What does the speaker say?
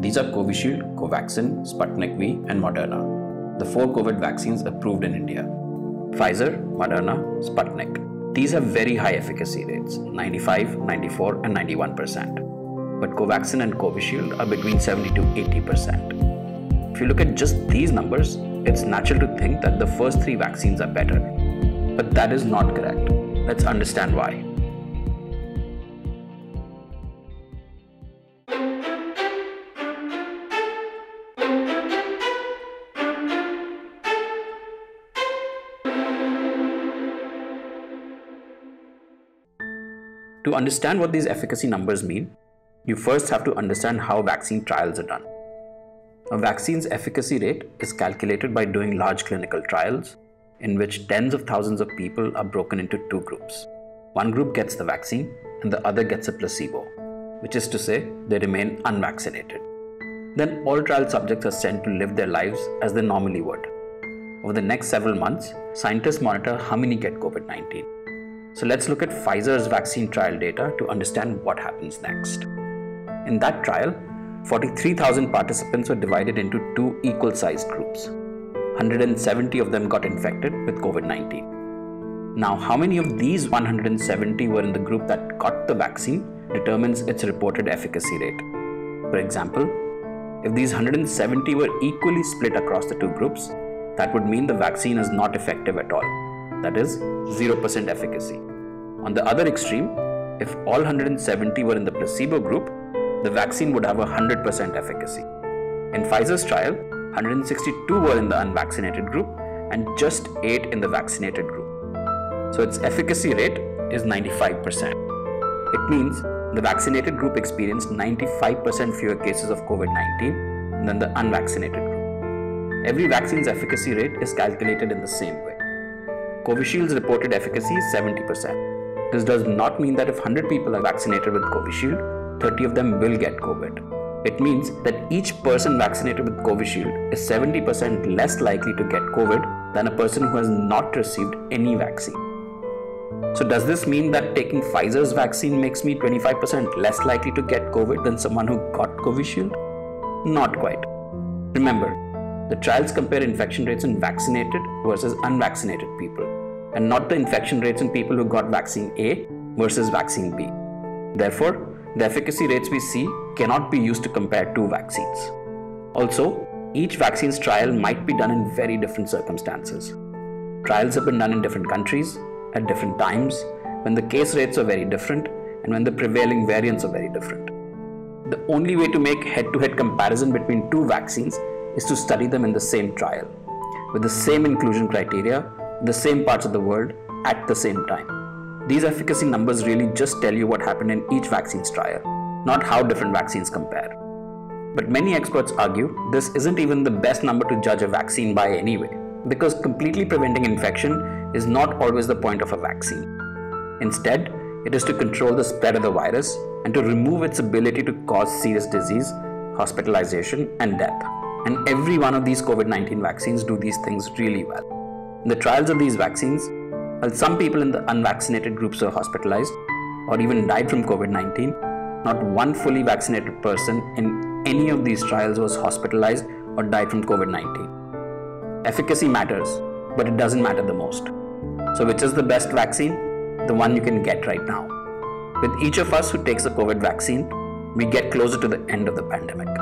These are Covishield, Covaxin, Sputnik V and Moderna, the four COVID vaccines approved in India. Pfizer, Moderna, Sputnik. These have very high efficacy rates, 95, 94 and 91%. But Covaxin and Covishield are between 70 to 80%. If you look at just these numbers, it's natural to think that the first three vaccines are better. But that is not correct. Let's understand why. To understand what these efficacy numbers mean, you first have to understand how vaccine trials are done. A vaccine's efficacy rate is calculated by doing large clinical trials in which tens of thousands of people are broken into two groups. One group gets the vaccine and the other gets a placebo, which is to say they remain unvaccinated. Then all trial subjects are sent to live their lives as they normally would. Over the next several months, scientists monitor how many get COVID-19. So let's look at Pfizer's vaccine trial data to understand what happens next. In that trial, 43,000 participants were divided into two equal-sized groups. 170 of them got infected with COVID-19. Now, how many of these 170 were in the group that got the vaccine determines its reported efficacy rate. For example, if these 170 were equally split across the two groups, that would mean the vaccine is not effective at all. That is 0% efficacy. On the other extreme, if all 170 were in the placebo group, the vaccine would have 100% efficacy. In Pfizer's trial, 162 were in the unvaccinated group and just 8 in the vaccinated group. So its efficacy rate is 95%. It means the vaccinated group experienced 95% fewer cases of COVID-19 than the unvaccinated group. Every vaccine's efficacy rate is calculated in the same way. Covishield's reported efficacy is 70%. This does not mean that if 100 people are vaccinated with Covishield, 30 of them will get COVID. It means that each person vaccinated with Covishield is 70% less likely to get COVID than a person who has not received any vaccine. So does this mean that taking Pfizer's vaccine makes me 25% less likely to get COVID than someone who got Covishield? Not quite. Remember, the trials compare infection rates in vaccinated versus unvaccinated people, and not the infection rates in people who got vaccine A versus vaccine B. Therefore, the efficacy rates we see cannot be used to compare two vaccines. Also, each vaccine's trial might be done in very different circumstances. Trials have been done in different countries, at different times, when the case rates are very different and when the prevailing variants are very different. The only way to make head-to-head comparison between two vaccines is to study them in the same trial, with the same inclusion criteria, the same parts of the world, at the same time. These efficacy numbers really just tell you what happened in each vaccine's trial, not how different vaccines compare. But many experts argue this isn't even the best number to judge a vaccine by anyway, because completely preventing infection is not always the point of a vaccine. Instead, it is to control the spread of the virus and to remove its ability to cause serious disease, hospitalization, and death. And every one of these COVID-19 vaccines do these things really well. In the trials of these vaccines, while some people in the unvaccinated groups were hospitalized or even died from COVID-19, not one fully vaccinated person in any of these trials was hospitalized or died from COVID-19. Efficacy matters, but it doesn't matter the most. So which is the best vaccine? The one you can get right now. With each of us who takes the COVID vaccine, we get closer to the end of the pandemic.